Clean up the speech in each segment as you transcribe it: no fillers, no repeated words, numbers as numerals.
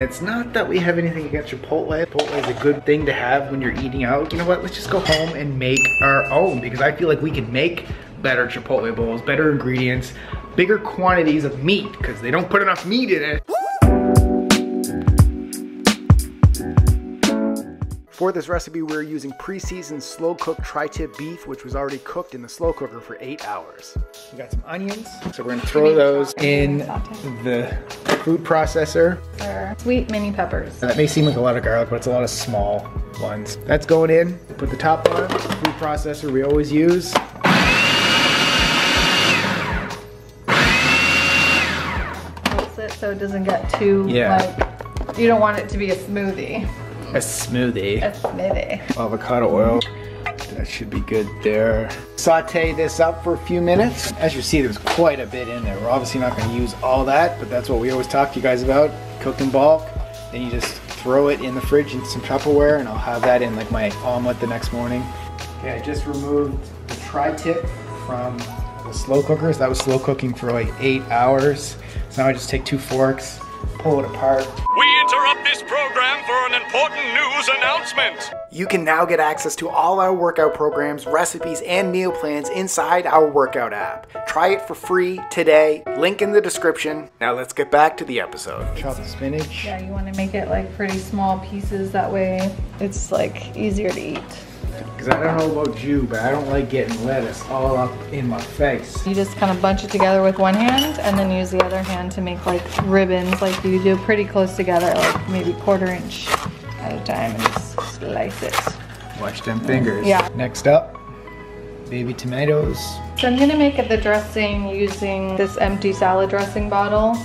It's not that we have anything against Chipotle. Chipotle is a good thing to have when you're eating out. You know what, let's just go home and make our own, because I feel like we can make better Chipotle bowls, better ingredients, bigger quantities of meat, because they don't put enough meat in it. For this recipe, we're using pre-seasoned slow-cooked tri-tip beef, which was already cooked in the slow cooker for 8 hours. We got some onions, so we're gonna throw those in the food processor. Sweet mini peppers. Now, that may seem like a lot of garlic, but it's a lot of small ones. That's going in. Put the top on, the food processor we always use. Pulse it so it doesn't get too, like, you don't want it to be a smoothie. A smoothie. A smoothie. Avocado oil. That should be good there. Saute this up for a few minutes. As you see, there's quite a bit in there. We're obviously not going to use all that, but that's what we always talk to you guys about. Cook in bulk. Then you just throw it in the fridge in some Tupperware, and I'll have that in like my omelet the next morning. Okay, I just removed the tri-tip from the slow cookers. That was slow cooking for like 8 hours. So now I just take two forks, pull it apart. We interrupt this program for an important news announcement. You can now get access to all our workout programs, recipes, and meal plans inside our workout app. Try it for free today. Link in the description. Now let's get back to the episode. Chop the spinach. Yeah, you want to make it like pretty small pieces. That way it's like easier to eat. Because I don't know about you, but I don't like getting lettuce all up in my face. You just kind of bunch it together with one hand and then use the other hand to make like ribbons, like you do pretty close together, like maybe 1/4 inch at a time, and just slice it. Watch them fingers. Yeah. Next up, baby tomatoes. So I'm going to make the dressing using this empty salad dressing bottle.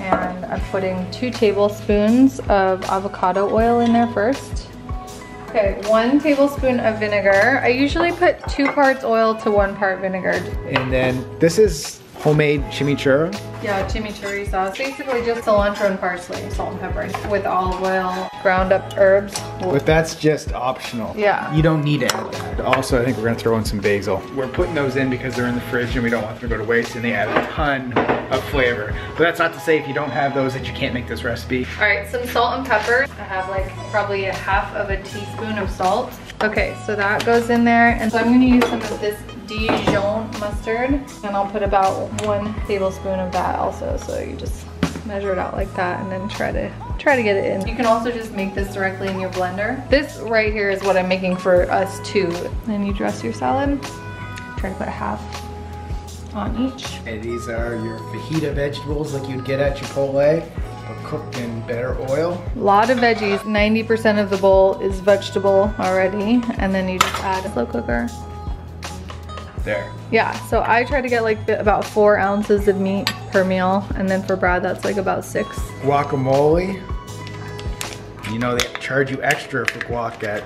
And I'm putting 2 tablespoons of avocado oil in there first. Okay, 1 tablespoon of vinegar. I usually put 2 parts oil to 1 part vinegar. And then this is homemade chimichurri. Yeah, chimichurri sauce. Basically just cilantro and parsley, salt and pepper, with olive oil, ground up herbs. But that's just optional. Yeah. You don't need to add that. Also, I think we're gonna throw in some basil. We're putting those in because they're in the fridge and we don't want them to go to waste, and they add a ton of flavor. But that's not to say if you don't have those that you can't make this recipe. All right, some salt and pepper. I have like probably a 1/2 teaspoon of salt. Okay, so that goes in there. And so I'm gonna use some of this Dijon mustard, and I'll put about 1 tablespoon of that also. So you just measure it out like that and then try to get it in. You can also just make this directly in your blender. This right here is what I'm making for us two. Then you dress your salad, try to put 1/2 on each. And these are your fajita vegetables like you'd get at Chipotle, but cooked in better oil. A lot of veggies, 90% of the bowl is vegetable already, and then you just add a slow cooker. There. Yeah, so I try to get like about 4 ounces of meat per meal, and then for Brad that's like about 6. Guacamole. You know they charge you extra for guac at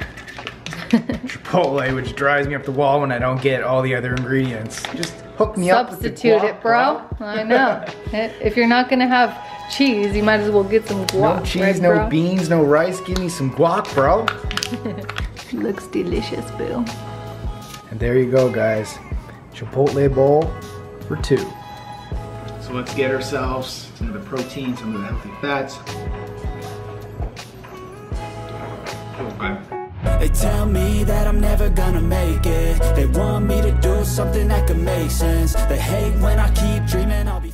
Chipotle, which drives me up the wall when I don't get all the other ingredients. Just hook me up with the guac. Substitute it, bro. I know. If you're not gonna have cheese, you might as well get some guac. No cheese, right, no bro? Beans, no rice. Give me some guac, bro. Looks delicious, boo. And there you go, guys. Chipotle bowl for 2. So let's get ourselves some of the protein, some of the healthy fats. Okay. They tell me that I'm never gonna make it. They want me to do something that could make sense. They hate when I keep dreaming I'll be